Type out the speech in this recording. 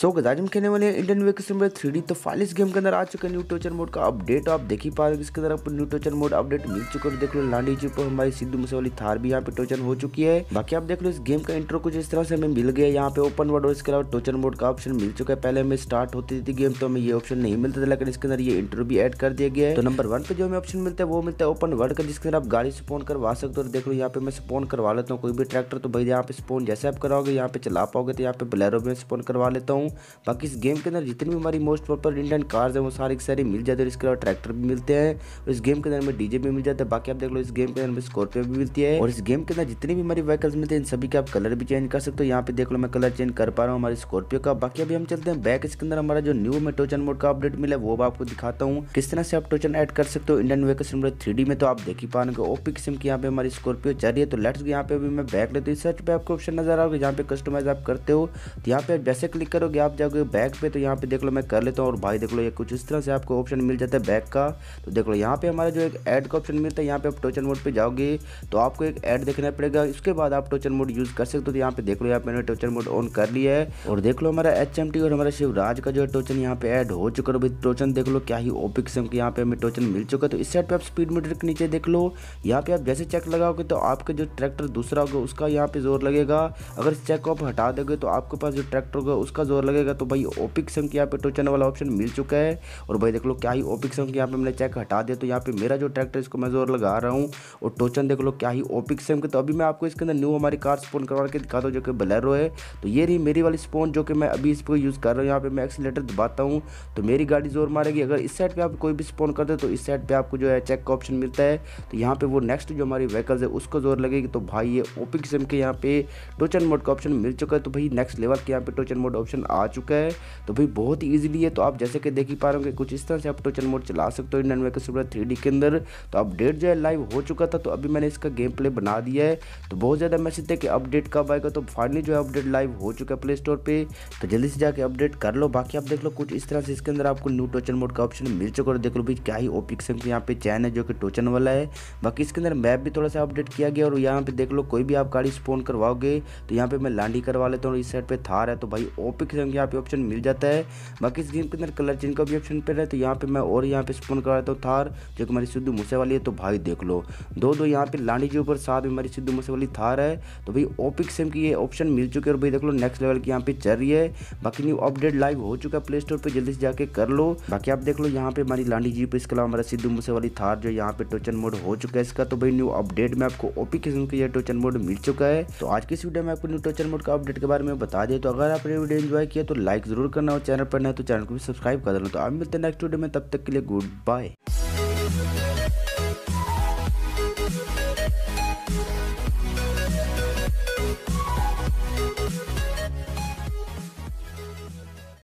सो आज हम खेलने वाले हैं इंडियन व्हीकल सिमुलेटर 3D। तो फाइनली इस गेम के अंदर आ चुका है न्यू टोचर मोड का अपडेट। आप देख ही पा रहे हो इसके अंदर आपको न्यू टोचर मोड अपडेट मिल चुका है। देख लो लांडी जी पर हमारी सिद्धू मूसेवाला थार भी यहाँ पे टोचर हो चुकी है। बाकी आप देख लो इस गेम का इंट्रो कुछ इस तरह से हमें मिल गया। यहाँ पे ओपन वर्ड और इसके अलावा टोचर मोड का ऑप्शन मिल चुका है। पहले हमें स्टार्ट होती थी गेम तो हमें ये ऑप्शन नहीं मिलता था, लेकिन इसके अंदर ये इंट्रो भी एड कर दिया गया है। तो नंबर 1 पे जो हमें ऑप्शन मिलता है वो मिलता है ओपन वर्ड का, जिसके अंदर आप गाड़ी स्पॉन करवा सकते हो। और देख लो यहाँ पे मैं स्पॉन करवा लेता हूँ कोई भी ट्रैक्टर। तो भाई यहाँ पे स्पॉन जैसे आप कराओगे यहाँ पे चला पाओगे। तो यहाँ पे बोलेरो में स्पॉन करवा लेता हूँ। बाकी इस गेम के अंदर जितनी भी हमारी मोस्ट पॉपुलर इंडियन कार्स है वो सारी की सारी मिल जाती है। इसके अलावा ट्रैक्टर भी मिलते हैं। इस गेम के अंदर हमें डीजे भी मिल जाता है। बाकी आप देख लो इस गेम के अंदर हमें स्कॉर्पियो भी मिलती है। और इस गेम के अंदर जितनी भी हमारी व्हीकल्स मिलते हैं इन सभी के आप कलर भी चेंज कर सकते हो। यहाँ पे देख लो मैं कलर चेंज कर पा रहा हूँ हमारे स्कॉर्पियो का। बाकी अभी हम चलते हैं बैक। इसके अंदर हमारा जो न्यू में टोचन मोड का अपडेट मिला है वो आपको दिखाता हूँ किस तरह से आप टोचन ऐड कर सकते हो इंडियन व्हीकल सिमुलेटर 3D में। तो आप देख ही पाएंगे ओपी किस्म की यहाँ पे हमारी स्कॉर्पियो चल रही है। तो लेट्स यहाँ पे अभी मैं बैक लेते हैं। सर्च पे आपको ऑप्शन नजर आओगे जहाँ पे कस्टमाइज आप करते हो। तो यहाँ पे जैसे क्लिक करोगे आप जाओगे बैक पे। तो यहाँ पे देख लो मैं कर लेता हूँ। और भाई देख लो ये कुछ इस तरह से आपको ऑप्शन मिल जाता है बैक का। तो देख लो यहाँ पे हमारा जो एक ऐड का ऑप्शन मिलता है। यहाँ पे आप टोचन मोड पे जाओगे तो आपको एक ऐड देखना पड़ेगा, उसके बाद आप टोचन मोड यूज कर सकते हो। तो यहाँ पे देख लो यहाँ पे मैंने टोचन मोड ऑन कर लिया है। और देख लो हमारा HMT और हमारा शिवराज का जो टोचन यहाँ पे ऐड हो चुका है। भाई टोचन देख लो क्या ही ओपी किस्म के यहाँ पे हमें टोचन मिल चुका है। तो इस साइड पे आप स्पीड मीटर के नीचे देख लो यहाँ पे आप जैसे चेक लगाओगे तो आपका जो ट्रैक्टर दूसरा होगा उसका यहाँ पे जोर लगेगा। अगर इस चेक को आप हटा दोगे तो आपके पास जो ट्रैक्टर होगा उसका जोर लगेगा। तो भाई ओपी किस्म के यहाँ पे टोचन वाला ऑप्शन मिल चुका है। और भाई देख लो क्या ही ओपी किस्म के यहाँ पे हमने चेक हटा दिया। तो यहाँ पे मेरा जो ट्रैक्टर इसको मैं जोर लगा रहा हूँ। और टोचन देख लो क्या ही ओपी किस्म के। तो अभी मैं आपको इसके अंदर न्यू हमारी कार स्पॉन करवा के दिखाता हूँ जो कि बोलेरो है। तो ये रही मेरी वाली स्पॉन जो कि मैं अभी इसको यूज़ कर रहा हूँ। यहाँ पे मैं एक्सीलेटर दबाता हूँ तो मेरी गाड़ी जोर मारेगी। अगर इस साइड पे आप कोई भी स्पॉन कर दे तो इस साइड पे आपको जो है चेक का ऑप्शन मिलता है। तो यहाँ पे वो नेक्स्ट जो हमारी व्हीकल्स है उसको जोर लगेगी। तो भाई ये ओपी किस्म के यहाँ पे टोचन मोड का ऑप्शन मिल चुका है। तो भाई नेक्स्ट लेवल के यहाँ पे टोचन मोड ऑप्शन आ चुका है। तो भाई बहुत ही ईजिली है। तो आप जैसे कि देख ही पा रहे होंगे कुछ इस तरह से आप टोचन मोड चला सकते हो इंडियन व्हीकल सिमुलेटर 3D के अंदर। तो अपडेट जो है लाइव हो चुका था। तो अभी मैंने इसका गेम प्ले बना दिया है। तो बहुत ज़्यादा मैसेज थे कि अपडेट कब आएगा। तो फाइनली जो है अपडेट लाइव हो चुका है प्ले स्टोर पे। तो जल्दी से जाके अपडेट कर लो। बाकी आप देख लो कुछ इस तरह से इसके अंदर आपको न्यू टोचन मोड का ऑप्शन मिल चुका है। देख लो भाई क्या ही ओपी किस्म के यहाँ पे चैन है जो कि टोचन वाला है। बाकी इसके अंदर मैप भी थोड़ा सा अपडेट किया गया। और यहाँ पे देख लो कोई भी आप गाड़ी स्पॉन करवाओगे तो यहाँ पे मैं लांडी करवा लेता हूँ। इस साइड पे थार है। तो भाई ओपी किस्म के यहाँ पे ऑप्शन मिल जाता है। बाकी इस गेम के अंदर कलर चेंज का भी ऑप्शन पे है। तो यहाँ पे मैं और यहाँ पे स्पॉन करवा लेता हूँ थार जो कि हमारी सिद्धू मूसेवाला है। तो भाई देख लो दो यहाँ पे लांडी के ऊपर साथ में हमारी सिद्धू मूसेवाला थार है। तो भाई ओपी किस्म की ये ऑप्शन मिल चुके हैं। और भाई देख लो नेक्स्ट लेवल की यहाँ पे चल रही है। बाकी न्यू अपडेट लाइव हो चुका है प्ले स्टोर पे, जल्दी से जाके कर लो। बाकी आप देख लो यहाँ पे हमारी लांडी जीप, इसके अलावा हमारा सिद्धू मूसेवाला थार जो यहाँ पे टोचन मोड हो चुका है इसका। तो भाई न्यू अपडेट में आपको ओपी किस्म के ये टोचन मोड मिल चुका है। तो आज की इस वीडियो में आपको न्यू टोचन मोड का अपडेट के बारे में बता दिया। तो अगर आपने वीडियो एंजॉय किया तो लाइक जरूर करना और चैनल पर नए तो चैनल को भी सब्सक्राइब कर देना। तो आप मिलते हैं नेक्स्ट वीडियो में, तब तक के लिए गुड बाय।